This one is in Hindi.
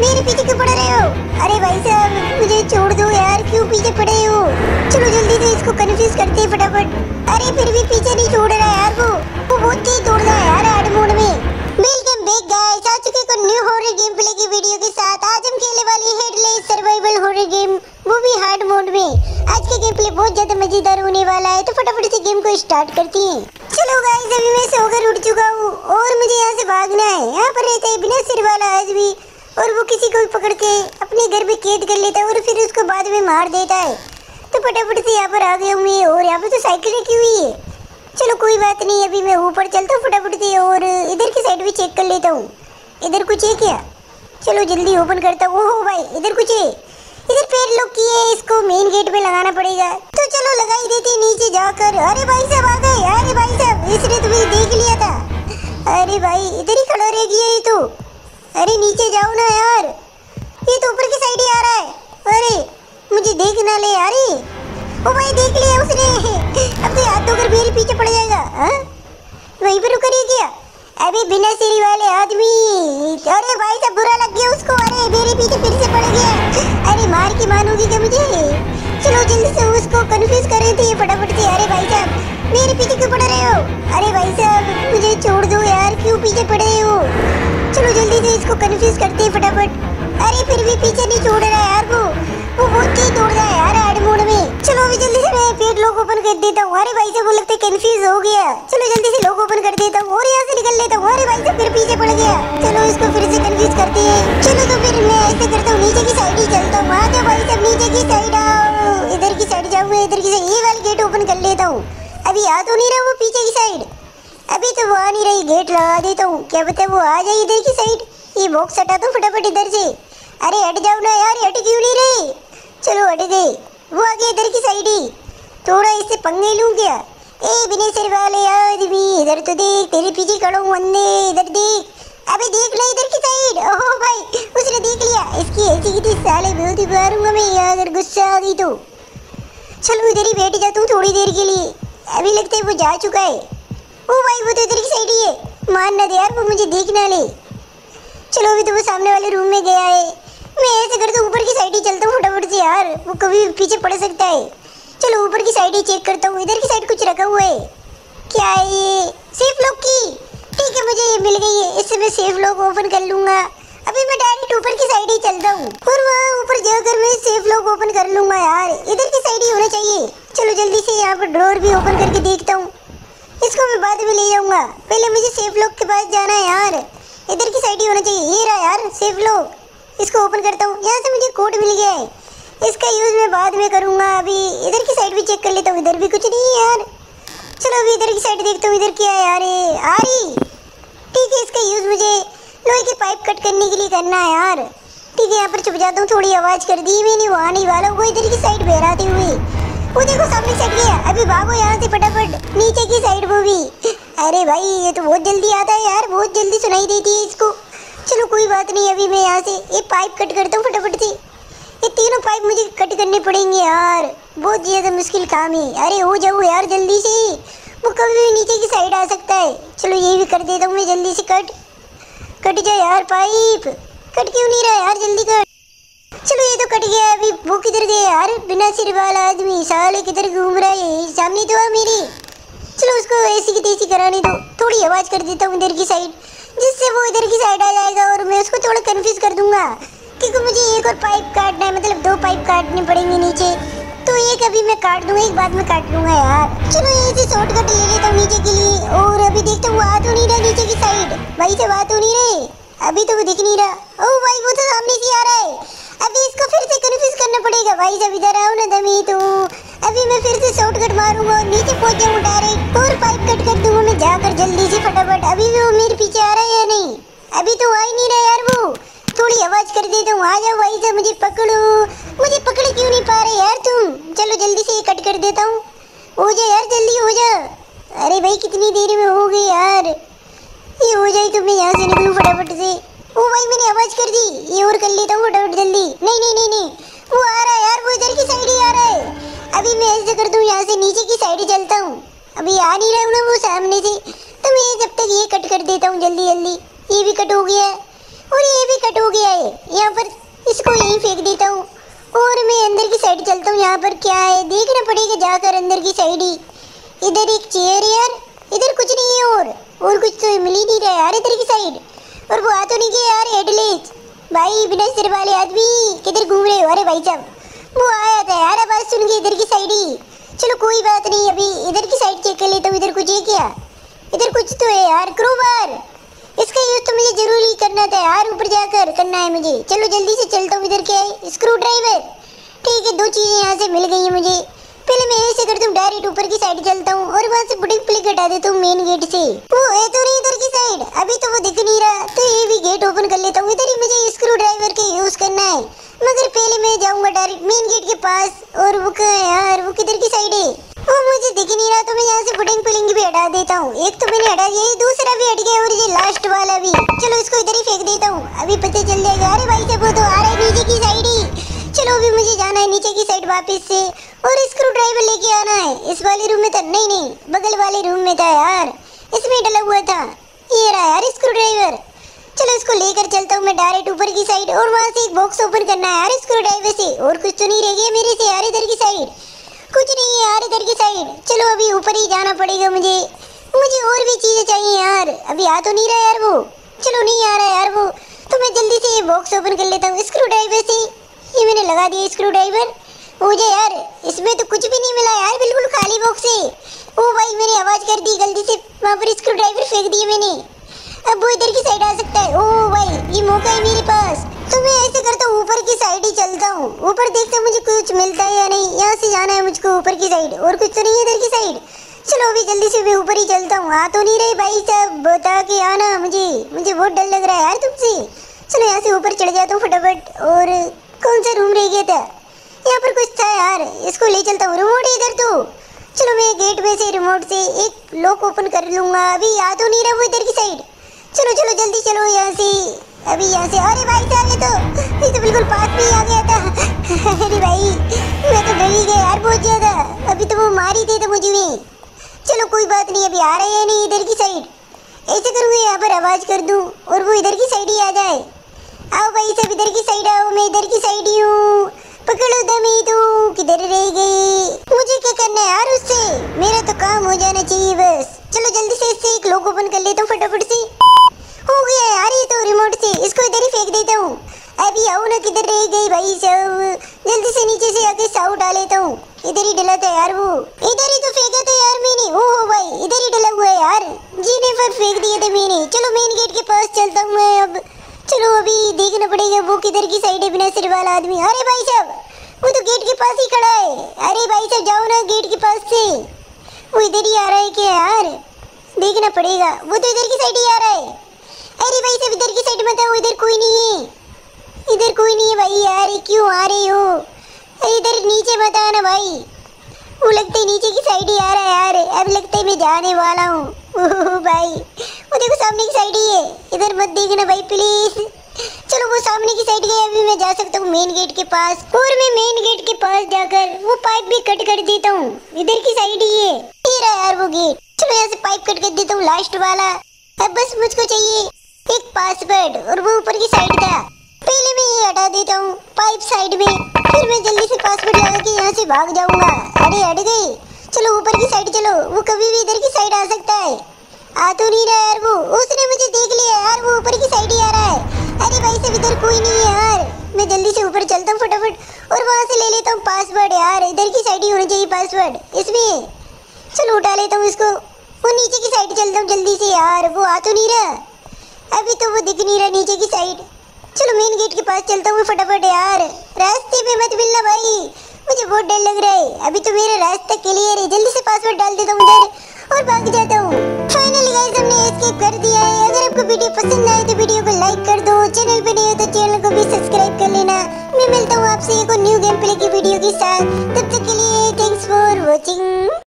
मेरे पीछे क्यों पड़ रहे हो? अरे भाई साहब मुझे छोड़ दो यार, क्यों पीछे पड़े हो? चलो जल्दी से इसको कन्फ्यूज करते हैं फटाफट। अरे फिर भी पीछे नहीं छोड़ रहा यार, वो बहुत तेज दौड़ रहा है यार हार्ड मोड में। वेलकम बैक गाइस, आ चुके को न्यू हॉरर गेम प्ले की वीडियो के साथ। आज हम खेलने वाले हेडलेस सर्वाइवल हॉरर गेम, वो भी हार्ड मोड में। आज का गेम प्ले बहुत ज्यादा मजेदार होने वाला है, तो फटाफट से गेम को स्टार्ट करते हैं। चलो गाइस, अभी मैं सोकर उठ चुका हूँ और मुझे यहाँ से भागना है। यहाँ पर रहता है बिना सिर वाला आदमी और वो किसी को भी पकड़ के अपने घर में कैद कर लेता है और फिर उसको बाद में मार देता है। तो फटाफट से यहाँ पर आ गए हुए और यहाँ पर तो साइकिल रखी हुई है। चलो कोई बात नहीं, अभी मैं ऊपर चलता हूँ फटाफट से और इधर की साइड भी चेक कर लेता हूँ। इधर कुछ है क्या? चलो जल्दी ओपन करता हूँ। ओहो भाई इधर कुछ है, इधर पेड़ लॉक किए, इसको मेन गेट पे लगाना पड़ेगा। तो चलो लगा ही देते नीचे जाकर। अरे भाई साहब आ गए। अरे भाई साहब इसने तुम्हें देख लिया था। अरे भाई इधर ही खड़ा रह गया ये तो। अरे नीचे जाओ ना यार, ये तो ऊपर की साइड ही आ रहा है। अरे मुझे देख ना ले। अरे ओ भाई देख लिया उसने, अब तो हाथ धोकर मेरे पीछे पड़ जाएगा। हाँ वहीं पर रुक रही क्या? अरे बिना सिरी वाले आदमी, अरे भाई साहब बुरा लग गया उसको। अरे मेरे पीछे फिर से पड़ गया। अरे मार की मानोगी क्या मुझे? चलो जल्दी से उसको कन्फ्यूज कर रही थी फटाफट से। अरे भाई साहब मेरे पीछे क्यों पड़ रहे हो? अरे भाई साहब मुझे छोड़ दो यार, क्यों पीछे पड़े हो? चलो जल्दी से इसको कन्फ्यूज करते हैं फटाफट। अरे फिर भी पीछे नहीं छोड़ रहा यार, वो बहुत तेज दौड़ रहा है यार हार्ड मोड में। चलो अभी जल्दी से मैं पेड़ लॉक ओपन कर देता हूँ। अरे भाई साहब वो लगता है कंफ्यूज हो गया। चलो जल्दी से लॉक ओपन कर देता हूँ और यहाँ से निकल लेता हूँ। अरे भाई साहब फिर पीछे पड़ गया। चलो इसको फिर से कंफ्यूज करते हैं। चलो तो फिर मैं ऐसे करता हूँ, नीचे की साइड ही चलता हूँ। तो भाई साहब नीचे की साइड आओ, इधर की साइड जाऊँगा, इधर की साइड ये वाला गेट ओपन कर लेता हूँ। अभी आ तो नहीं रहा वो पीछे की साइड, अभी तो वो आ नहीं रही, गेट लगा देता हूँ। क्या पता वो आ जाए इधर की साइड। ये बॉक्स हटा दो फटाफट इधर से। अरे हट जाओ ना यार, हट क्यों नहीं रही? चलो हट गए। वो आगे इधर की साइड ही, थोड़ा इससे पंगे लूँ क्या? ए बिना सिर वाले आदमी इधर तो देख, तेरे पीछे खड़ा हूँ अंधे, इधर देख। अबे देख ले इधर की साइड। ओहो भाई उसने देख लिया, इसकी ऐसी की थी साले, बहुत ही मारूंगा मैं यहाँ अगर गुस्सा आ गई तो। चलो इधर ही बैठ जाता हूँ थोड़ी देर के लिए। अभी लगता है वो जा चुका है। ओ भाई वो तो इधर की साइड ही है, मान ना दे यार वो मुझे देख ना ले। चलो अभी तो वो सामने वाले रूम में गया है। मैं ऐसे करता हूँ ऊपर की साइड ही चलता हूँ फटाफट से यार, वो कभी पीछे पड़ सकता है। चलो ऊपर की साइड ही चेक करता हूँ। इधर की साइड कुछ रखा हुआ है क्या? है ये सेफ लॉक की? ठीक है मुझे ये मिल गई है, इससे मैं सेफ लॉक ओपन कर लूँगा। अभी मैं डायरेक्ट ऊपर की साइड ही चलता हूँ और वहाँ ऊपर जाकर मैं सेफ लॉक ओपन कर लूँगा यार। इधर की साइड ही होना चाहिए। चलो जल्दी से यहाँ पर ड्रॉअर भी ओपन करके देखता हूँ, इसको मैं बाद में ले जाऊँगा, पहले मुझे सेफ लॉक के पास जाना है यार। इधर की साइड ही होना चाहिए। ये रहा यार सेफ लॉक, इसको ओपन करता हूँ। यहाँ से मुझे कोड मिल गया है, इसका यूज़ मैं बाद में करूँगा। अभी इधर की साइड भी चेक कर लेता हूँ, इधर भी कुछ नहीं है यार। चलो अभी इधर की साइड देखता हूँ, इधर क्या है यार? आ रही, ठीक है, इसका यूज़ मुझे लोहे की पाइप कट करने के लिए करना है यार। ठीक है यहाँ पर छुप जाता हूँ, थोड़ी आवाज़ कर दी मैंने, वहाँ नहीं वाला वो इधर की साइड बहराते हुए। वो देखो सामने साइड गया, अभी भागो यहाँ से फटाफट नीचे की साइड। वो भी, अरे भाई ये तो बहुत जल्दी आता है यार, बहुत जल्दी सुनाई देती है इसको। चलो कोई बात नहीं, अभी मैं यहाँ से ये पाइप कट करता हूँ फटाफट से। ये तीनों पाइप मुझे कट करने पड़ेंगे यार, बहुत ज़्यादा मुश्किल काम है। अरे हो जाओ यार जल्दी से, वो कभी भी नीचे की साइड आ सकता है। चलो ये भी कर देता हूँ मैं जल्दी से। कट कट जाए यार पाइप, कट क्यों नहीं रहा यार? जल्दी कट। चलो ये तो कट गया। अभी वो किधर गए यार? बिना सिर वाला आदमी साले किधर घूम रहा है? सामने तो है मेरे। चलो उसको ऐसी की तैसी कराने दो। थोड़ी आवाज़ कर देता हूँ इधर की साइड, जिससे वो इधर की साइड आ जाएगा और मैं उसको थोड़ा कंफ्यूज कर दूंगा, क्योंकि मुझे एक और पाइप काटना है, मतलब दो पाइप काटने पड़ेंगे नीचे। तो एक अभी मैं काट दूंगा, एक बाद में काट लूँगा यार। चलो यहीं से शॉर्टकट ले लेता हूँ नीचे के लिए। और अभी देखता हूँ आ तो नहीं रहा नीचे की साइड। भाई से बात हो नहीं रही, अभी तो वो दिख नहीं रहा। ओ भाई वो तो सामने से आ रहा है, अभी इसको फिर से कन्फ्यूज करना पड़ेगा। भाई जब इधर आओ ना दमी, तो अभी मैं फिर से शॉर्टकट मारूंगा और नीचे पहुँच जाऊँ डायरेक्ट और पाइप कट कर दूंगा मैं जाकर जल्दी से फटाफट। अभी भी वो मेरे पीछे आ रहा है या नहीं? अभी तो आ ही नहीं रहा यार वो। थोड़ी आवाज़ कर देता हूँ, आ जाओ भाई साहब मुझे पकड़ो। मुझे पकड़ क्यों नहीं पा रहे यार तुम? चलो जल्दी से ये कट कर देता हूँ, हो जाए यार जल्दी हो जा। अरे भाई कितनी देर में हो गई यार, ये हो जाए तो मैं यहाँ से निकलूँ फटाफट से। ओ भाई मैंने आवाज़ कर दी, ये और कर लेता हूँ फटाफट जल्दी। नहीं वो आ रहा है यार, वो इधर की साइड ही आ रहा है। अभी मैं ऐसे कर दूँ, यहाँ से नीचे की साइड ही चलता हूँ। अभी आ नहीं रहा हूँ ना वो सामने से, तो मैं जब तक ये कट कर देता हूँ जल्दी जल्दी। ये भी कट हो गया और ये भी कट हो हो गया है। यहाँ पर इसको यहीं फेंक देता हूँ और मैं अंदर की साइड चलता हूँ। यहाँ पर क्या है देखना पड़ेगा जाकर अंदर की साइड ही। इधर एक चेयर है यार, इधर कुछ नहीं है और कुछ तो मिल ही नहीं रहा यार इधर की साइड। और वो आ तो नहीं गया यार एडलेज भाई, बिना सिर वाले आदमी किधर घूम रहे हो। अरे भाई साहब वो आया था यार आवाज़ सुन के इधर की साइड ही। चलो कोई बात नहीं, अभी इधर की साइड चेक कर लेता हूँ। इधर कुछ है क्या? इधर कुछ तो है यार, क्रूबार। इसका यूज़ तो मुझे ज़रूरी करना था यार, ऊपर जाकर करना है मुझे। चलो जल्दी से चलता हूँ। इधर क्या है? Screw driver. ठीक है, दो चीज़ें यहाँ से मिल गई हैं मुझे। पहले मैं ऐसे करता हूँ डायरेक्ट ऊपर की साइड चलता हूँ और वहाँ से बुटिक प्ले हटा देता हूँ मेन गेट से। वो है तो नहीं इधर की साइड, अभी तो वो दिख नहीं रहा, तो ये भी गेट ओपन कर लेता हूँ। इधर ही मुझे स्क्रू ड्राइवर के यूज़ करना है, मगर पहले मैं जाऊँगा डायरेक्ट मेन गेट के पास। और वो कहाँ यार, वो किधर की साइड है वो मुझे दिख नहीं रहा, तो मैं यहाँ से बुटिक प्लिंग भी हटा देता हूँ। एक तो मैंने हटा दिया, दूसरा भी हट गया और ये लास्ट वाला भी। चलो इसको इधर ही फेंक देता हूँ, अभी पता चल जाएगा। अरे भाई साहब वो तो आ रहा है नीचे की साइड ही। चलो अभी मुझे जाना है नीचे की साइड वापस से और स्क्रू ड्राइवर लेके आना है। इस वाले रूम में था? नहीं, बगल वाले रूम में था यार, इसमें डला हुआ था। ये रहा यार स्क्रू ड्राइवर। चलो इसको लेकर चलता हूँ मैं डायरेक्ट ऊपर की साइड और वहाँ से एक बॉक्स ओपन करना है यार स्क्रू ड्राइवर से। और कुछ तो नहीं रह गया मेरे से यार इधर की साइड? कुछ नहीं है यार इधर की साइड। चलो अभी ऊपर ही जाना पड़ेगा मुझे और भी चीज़ें चाहिए यार। अभी आ तो नहीं रहा यार वो, चलो नहीं आ रहा यार वो, तो मैं जल्दी से ये बॉक्स ओपन कर लेता हूँ स्क्रू ड्राइवर से। ये मैंने लगा दिया स्क्रू ड्राइवर। मुझे यार इसमें तो कुछ भी नहीं मिला यार, बिल्कुल खाली बॉक्स है। ओ भाई मैंने आवाज़ कर दी गलती से, वहाँ पर स्क्रू ड्राइवर फेंक दिए मैंने। अब वो इधर की साइड आ सकता है। ओ भाई ये मौका है मेरे पास, तो मैं ऐसे करता हूँ ऊपर की साइड ही चलता हूँ। ऊपर देखता हूँ मुझे कुछ मिलता है या नहीं। यहाँ से जाना है मुझको ऊपर की साइड और कुछ तो नहीं है इधर की साइड। चलो अभी जल्दी से मैं ऊपर ही चलता हूँ। आ तो नहीं रही भाई साहब, बता के आना मुझे बहुत डर लग रहा है यार तुमसे। चलो यहाँ से ऊपर चढ़ जाता हूँ फटाफट। और कौन सा रूम रह गया था? यहाँ पर कुछ था यार, इसको ले चलता हूँ। रिमोट है इधर तो। चलो मैं गेट में से रिमोट से एक लॉक ओपन कर लूँगा। अभी आ तो नहीं रहा वो इधर की साइड। चलो चलो जल्दी चलो यहाँ से, अभी यहाँ से। अरे भाई साहब ये तो बिल्कुल पास में ही आ गया था। अरे भाई मैं तो डर ही गया यार बहुत ज़्यादा, अभी तो वो मार ही देता मुझे भी। चलो कोई बात नहीं, अभी आ रहे हैं नहीं इधर की साइड। ऐसे करूँगी यहाँ पर आवाज़ कर दूँ और वो इधर की साइड ही आ जाए। आओ भाई सब इधर की साइड आओ, मैं इधर की साइड ही हूँ। पकड़ो दमी तू किधर रह गई। मुझे क्या करना है यार उससे, मेरा तो काम हो जाना चाहिए बस। चलो जल्दी से इससे एक लॉक ओपन कर लेता हूँ फटाफट से। हो गया यार ये तो रिमोट से, इसको इधर ही फेंक देता हूँ। अभी आओ ना किधर रह गई भाई सब। जल्दी से नीचे से आके साउ डाल लेता हूँ। इधर ही डला था यार वो, इधर ही तो फेंका था यार मैंने। ओ हो भाई इधर ही डला हुआ है यार, जीने पर फेंक दिया था मैंने। चलो मेन गेट के पास चलता हूँ मैं अब। चलो अभी देखना पड़ेगा वो किधर की साइड है बिना सिर वाला आदमी। अरे भाई साहब वो तो गेट के पास ही खड़ा है। अरे भाई साहब जाओ ना गेट के पास से। वो इधर ही आ रहा है क्या यार? देखना पड़ेगा, वो तो इधर की साइड ही आ रहा है। अरे भाई साहब इधर की साइड मत आओ, इधर कोई नहीं है, इधर कोई नहीं है भाई। यार क्यों आ रहे हो? अरे इधर नीचे मत आना भाई, वो लगता है नीचे की साइड ही आ रहा है यार। अब लगता है मैं जाने वाला हूँ। ओह भाई वो देखो सामने की साइड ही है, इधर मत देखना भाई प्लीज। चलो वो सामने की साइड गया, अभी मैं जा सकता हूँ मेन गेट के पास। और मैं मेन गेट के पास जाकर वो पाइप भी कट कर देता हूँ, इधर की साइड ही है। ये रहा यार वो गेट। चलो यहाँ से पाइप कट कर देता हूँ लास्ट वाला। अब बस मुझको चाहिए एक पासवर्ड और वो ऊपर की साइड था। पहले मैं ये हटा देता हूँ पाइप साइड में, फिर मैं जल्दी से पासवर्ड लगा के यहाँ से भाग जाऊँगा। अरे हट गई। चलो ऊपर की साइड चलो, वो कभी भी इधर की साइड आ सकता है। आ तो नहीं रहा यार वो, उसने मुझे देख लिया यार, वो ऊपर की साइड ही आ रहा है। अरे भाई साहब इधर कोई नहीं है यार। मैं जल्दी से ऊपर चलता हूँ फटाफट और वहाँ से ले लेता हूँ पासवर्ड। यार इधर की साइड ही होना चाहिए पासवर्ड, इसमें है। चलो उठा लेता हूँ इसको। वो नीचे की साइड चलता हूँ जल्दी से यार, वो आ तो नहीं रहा। अभी तो वो दिख नहीं रहा नीचे की साइड। चलो मेन गेट के पास चलता हूँ फटाफट। यार रास्ते में मत मिलना भाई, मुझे बहुत डर लग रहा है। अभी तो मेरा रास्ता क्लियर है, जल्दी से पासवर्ड डाल देता हूँ उधर और भाग जाता हूँ। फाइनली गाइस हमने एस्केप कर दिया है। अगर आपको वीडियो पसंद आए तो वीडियो को लाइक कर दो, चैनल पे नए हो तो चैनल को भी सब्सक्राइब कर लेना। मैं मिलता हूँ आपसे एक और